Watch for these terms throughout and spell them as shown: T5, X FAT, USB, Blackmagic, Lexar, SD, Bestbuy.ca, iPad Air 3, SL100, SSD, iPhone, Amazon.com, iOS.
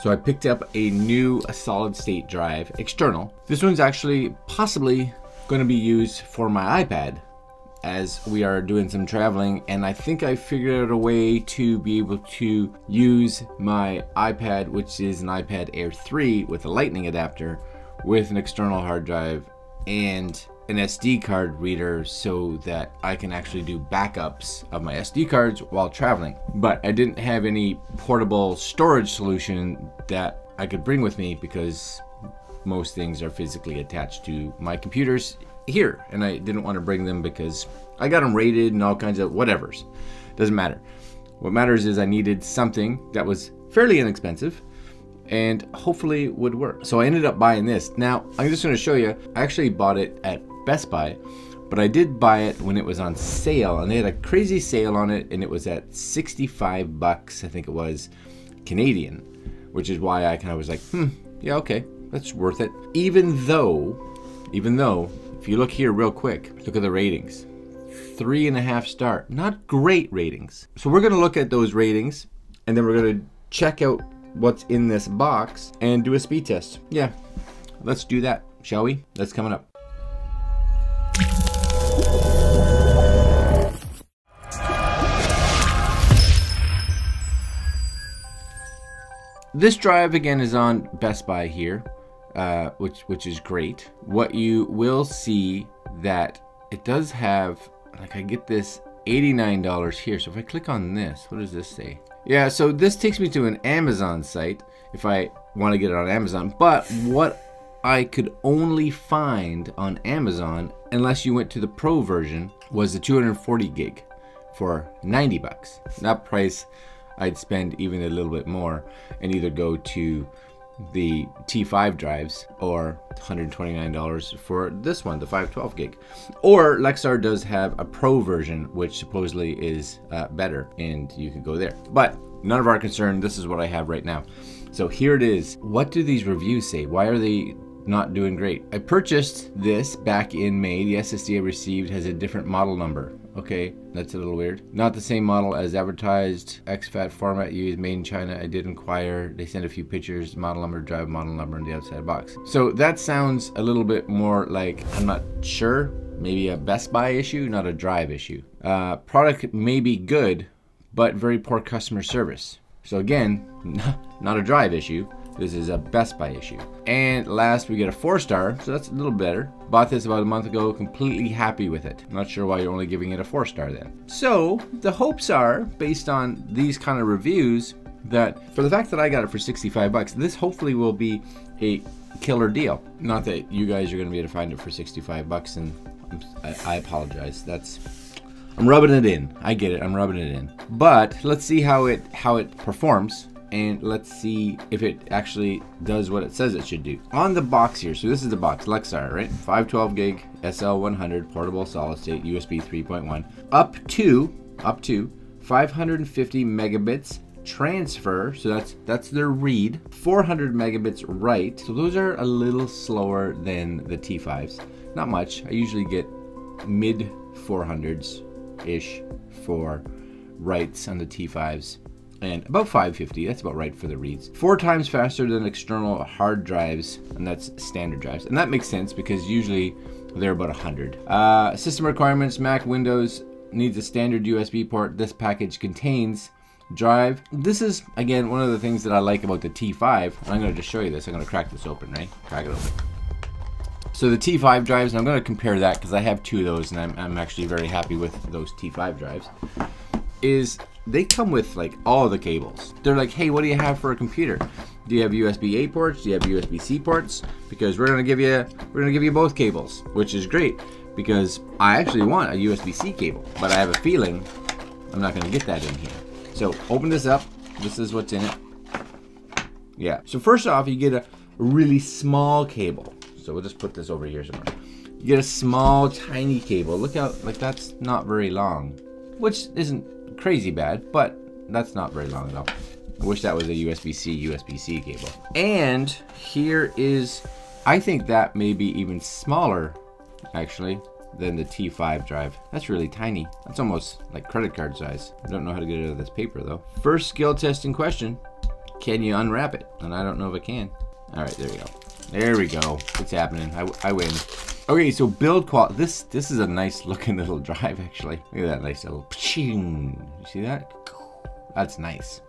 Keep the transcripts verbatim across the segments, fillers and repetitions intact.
So I picked up a new a solid state drive external. This one's actually possibly going to be used for my iPad, as we are doing some traveling, and I think I figured out a way to be able to use my iPad, which is an iPad Air three with a lightning adapter, with an external hard drive and an S D card reader, so that I can actually do backups of my S D cards while traveling. But I didn't have any portable storage solution that I could bring with me, because most things are physically attached to my computers here, and I didn't want to bring them because I got them rated and all kinds of whatevers. Doesn't matter. What matters is I needed something that was fairly inexpensive and hopefully would work. So I ended up buying this. Now I'm just going to show you, I actually bought it at Best Buy, but I did buy it when it was on sale, and they had a crazy sale on it, and it was at sixty-five bucks, I think it was, Canadian, which is why I kind of was like, hmm, yeah, okay, that's worth it. Even though, even though, if you look here real quick, look at the ratings. Three and a half star, not great ratings. So we're gonna look at those ratings, and then we're gonna check out what's in this box and do a speed test. Yeah, let's do that, shall we? That's coming up. This drive again is on Best Buy here. Uh, which which is great. What you will see that it does have, like, I get this eighty-nine dollars here. So if I click on this, what does this say? Yeah, so this takes me to an Amazon site if I want to get it on Amazon. But what I could only find on Amazon, unless you went to the pro version, was the two hundred forty gig for ninety bucks. That price, I'd spend even a little bit more and either go to the T five drives, or one hundred twenty-nine dollars for this one, the five twelve gig. Or Lexar does have a pro version, which supposedly is uh, better, and you can go there. But none of our concern, this is what I have right now. So here it is. What do these reviews say? Why are they not doing great? I purchased this back in May. The S S D I received has a different model number. Okay, that's a little weird. Not the same model as advertised. X FAT format used, made in China. I did inquire. They sent a few pictures, model number, drive model number in the outside box. So that sounds a little bit more like, I'm not sure, maybe a Best Buy issue, not a drive issue. Uh, product may be good, but very poor customer service. So again, not a drive issue. This is a Best Buy issue. And last, we get a four star, so that's a little better. Bought this about a month ago, completely happy with it. Not sure why you're only giving it a four star then. So the hopes are, based on these kind of reviews, that for the fact that I got it for sixty-five bucks, this hopefully will be a killer deal. Not that you guys are gonna be able to find it for sixty-five bucks, and I, I apologize, that's, I'm rubbing it in. I get it, I'm rubbing it in. But let's see how it how it performs. And let's see if it actually does what it says it should do. On the box here, so this is the box, Lexar, right? five twelve gig, S L one hundred, portable solid state, U S B three point one, up to, up to five hundred fifty megabits transfer, so that's that's their read, four hundred megabits write, so those are a little slower than the T fives. Not much, I usually get mid four hundreds-ish for writes on the T fives. And about five fifty, that's about right for the reads. Four times faster than external hard drives, and that's standard drives. And that makes sense, because usually they're about one hundred. Uh, system requirements, Mac, Windows, needs a standard U S B port. This package contains drive. This is, again, one of the things that I like about the T five. I'm gonna just show you this. I'm gonna crack this open, right? Crack it open. So the T five drives, and I'm gonna compare that, because I have two of those, and I'm, I'm actually very happy with those T five drives, is they come with like all the cables. They're like, hey, what do you have for a computer? Do you have U S B A ports? Do you have U S B C ports? Because we're gonna give you, we're gonna give you both cables, which is great, because I actually want a U S B C cable, but I have a feeling I'm not gonna get that in here. So open this up. This is what's in it. Yeah. So first off, you get a really small cable. So we'll just put this over here somewhere. You get a small, tiny cable. Look out, like that's not very long, which isn't crazy bad, but that's not very long at all. I wish that was a U S B C, U S B C cable. And here is, I think that may be even smaller, actually, than the T five drive. That's really tiny. That's almost like credit card size. I don't know how to get it out of this paper, though. First skill test in question, Can you unwrap it? And I don't know if I can. All right, there we go. There we go. It's happening. I, I win. Okay, so build quality. This this is a nice looking little drive, actually. Look at that nice little pshing. You see that? That's nice.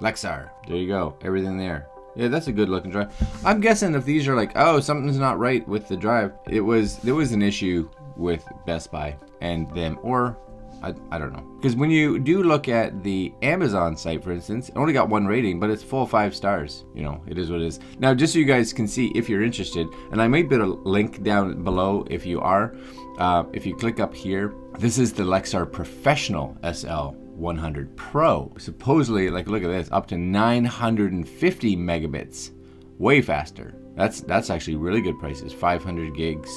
Lexar. There you go. Everything there. Yeah, that's a good looking drive. I'm guessing if these are like, oh, something's not right with the drive. It was, there was an issue with Best Buy and them, or I, I don't know. Because when you do look at the Amazon site, for instance, it only got one rating, but it's full five stars. You know, it is what it is. Now, just so you guys can see if you're interested, and I may put a link down below if you are, uh, if you click up here, this is the Lexar Professional S L one hundred Pro. Supposedly, like, look at this, up to nine hundred fifty megabits, way faster. That's, that's actually really good prices. five hundred gigs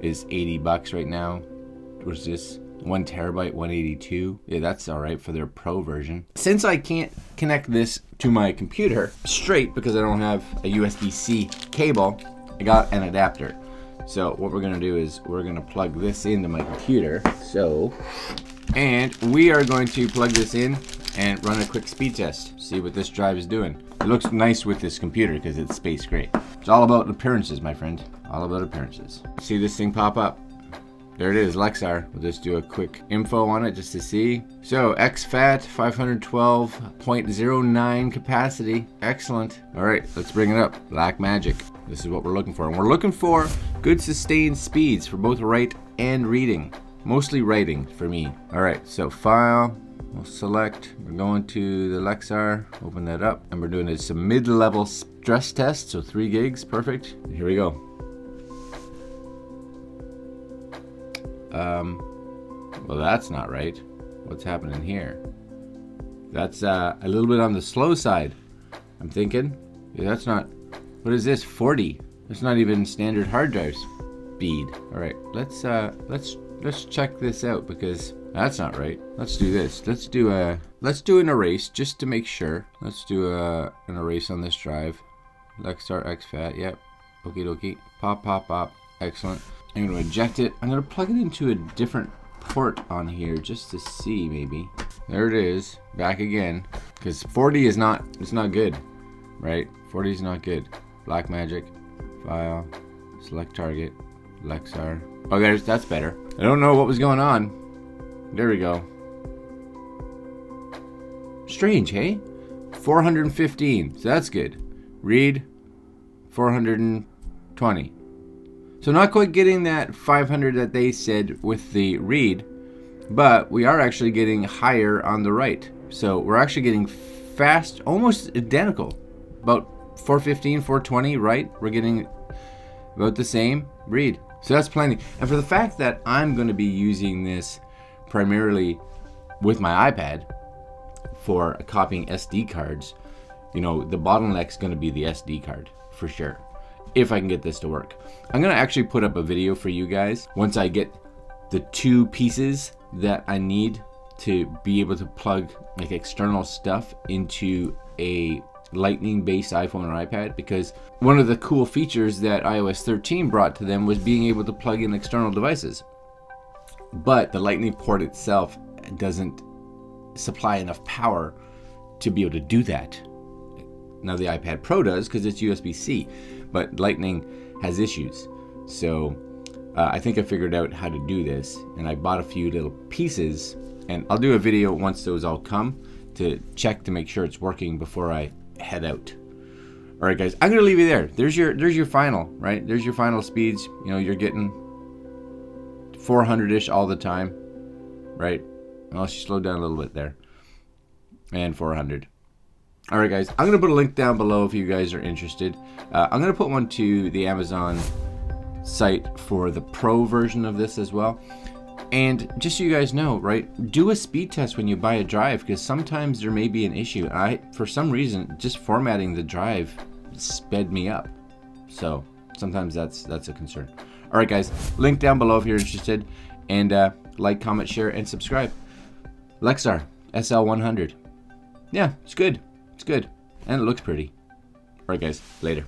is eighty bucks right now. What's this? One terabyte, one eighty-two. Yeah, that's all right for their pro version. Since I can't connect this to my computer straight because I don't have a U S B C cable, I got an adapter. So what we're gonna do is we're gonna plug this into my computer. So, and we are going to plug this in and run a quick speed test. See what this drive is doing. It looks nice with this computer because it's space gray. It's all about appearances, my friend. All about appearances. See this thing pop up. There it is, Lexar. We'll just do a quick info on it just to see. So, X FAT, five twelve point zero nine capacity. Excellent. All right, let's bring it up. Blackmagic. This is what we're looking for. And we're looking for good sustained speeds for both write and reading. Mostly writing for me. All right, so file, we'll select. We're going to the Lexar, open that up. And we're doing some mid-level stress test, so three gigs, perfect. Here we go. Um, well, that's not right. What's happening here? That's uh, a little bit on the slow side, I'm thinking. Yeah, that's not, what is this, forty? That's not even standard hard drive speed. All right, let's, uh, let's, let's check this out because that's not right. Let's do this. Let's do a, let's do an erase just to make sure. Let's do a, an erase on this drive. Lexar X FAT, yep. Okie dokie. Pop, pop, pop. Excellent. I'm going to eject it. I'm going to plug it into a different port on here just to see, maybe. There it is, back again. Because forty is not, it's not good, right? forty is not good. Blackmagic, file, select target, Lexar. Oh, there's, that's better. I don't know what was going on. There we go. Strange, hey? four hundred fifteen, so that's good. Read, four hundred twenty. So not quite getting that five hundred that they said with the read, but we are actually getting higher on the write. So we're actually getting fast, almost identical. About four fifteen, four twenty write, we're getting about the same read. So that's plenty. And for the fact that I'm gonna be using this primarily with my iPad for copying S D cards, you know, the bottleneck's gonna be the S D card for sure. If I can get this to work. I'm gonna actually put up a video for you guys once I get the two pieces that I need to be able to plug like external stuff into a lightning-based iPhone or iPad, because one of the cool features that i O S thirteen brought to them was being able to plug in external devices. But the lightning port itself doesn't supply enough power to be able to do that. Now the iPad Pro does because it's U S B C, but Lightning has issues. So uh, I think I figured out how to do this, and I bought a few little pieces, and I'll do a video once those all come to check to make sure it's working before I head out. All right, guys, I'm gonna leave you there. There's your, there's your final, right? There's your final speeds. You know, you're getting four hundred-ish all the time, right? Unless you slow down a little bit there, and four hundred. All right, guys, I'm going to put a link down below if you guys are interested. Uh, I'm going to put one to the Amazon site for the pro version of this as well. And just so you guys know, right, do a speed test when you buy a drive, because sometimes there may be an issue. I, for some reason, just formatting the drive sped me up. So sometimes that's, that's a concern. All right, guys, link down below if you're interested. And uh, like, comment, share, and subscribe. Lexar S L one hundred. Yeah, it's good. It's good, and it looks pretty. All right, guys, later.